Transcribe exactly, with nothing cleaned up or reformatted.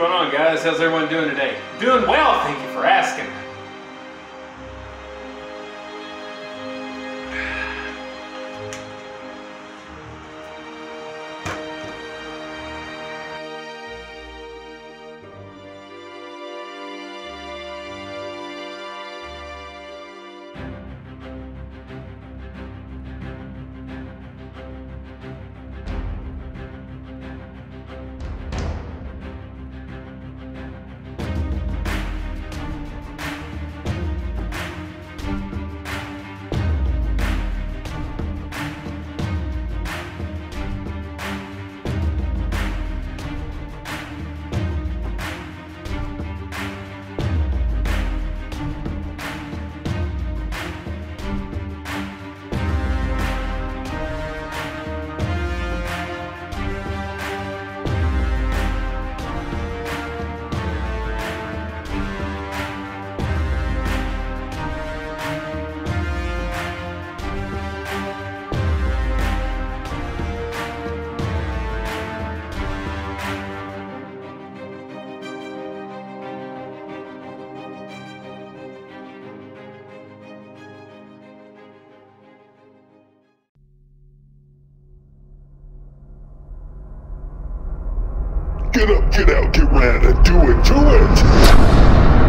going on, guys? How's everyone doing today? Doing well, thank you for asking. Get up, get out, get ran, and do it, do it!